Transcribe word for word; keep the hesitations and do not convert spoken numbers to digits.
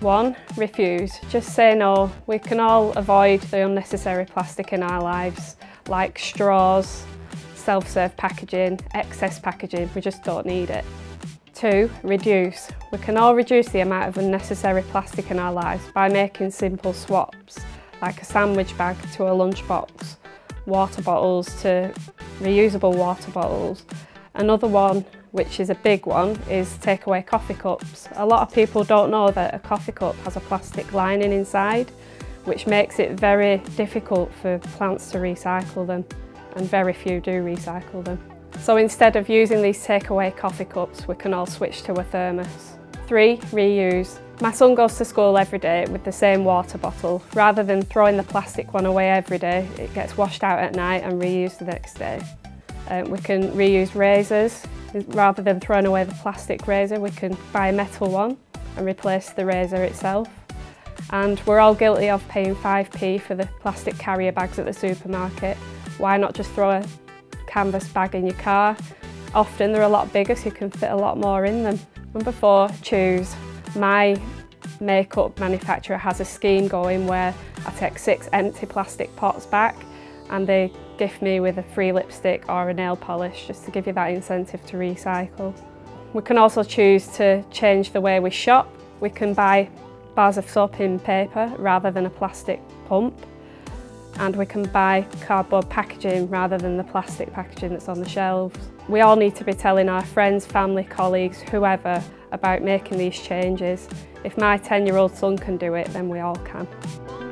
One, refuse. Just say no. We can all avoid the unnecessary plastic in our lives, like straws, self-serve packaging, excess packaging. We just don't need it. Two, reduce. We can all reduce the amount of unnecessary plastic in our lives by making simple swaps, like a sandwich bag to a lunchbox, water bottles to reusable water bottles. Another one, which is a big one, is takeaway coffee cups. A lot of people don't know that a coffee cup has a plastic lining inside, which makes it very difficult for plants to recycle them, and very few do recycle them. So instead of using these takeaway coffee cups, we can all switch to a thermos. Three, reuse. My son goes to school every day with the same water bottle. Rather than throwing the plastic one away every day, it gets washed out at night and reused the next day. Um, we can reuse razors. Rather than throwing away the plastic razor, we can buy a metal one and replace the razor itself. And we're all guilty of paying five p for the plastic carrier bags at the supermarket. Why not just throw a canvas bag in your car? Often they're a lot bigger, so you can fit a lot more in them. Number four, choose. My makeup manufacturer has a scheme going where I take six empty plastic pots back and they gift me with a free lipstick or a nail polish, just to give you that incentive to recycle. We can also choose to change the way we shop. We can buy bars of soap in paper rather than a plastic pump, and we can buy cardboard packaging rather than the plastic packaging that's on the shelves. We all need to be telling our friends, family, colleagues, whoever, about making these changes. If my ten-year-old son can do it, then we all can.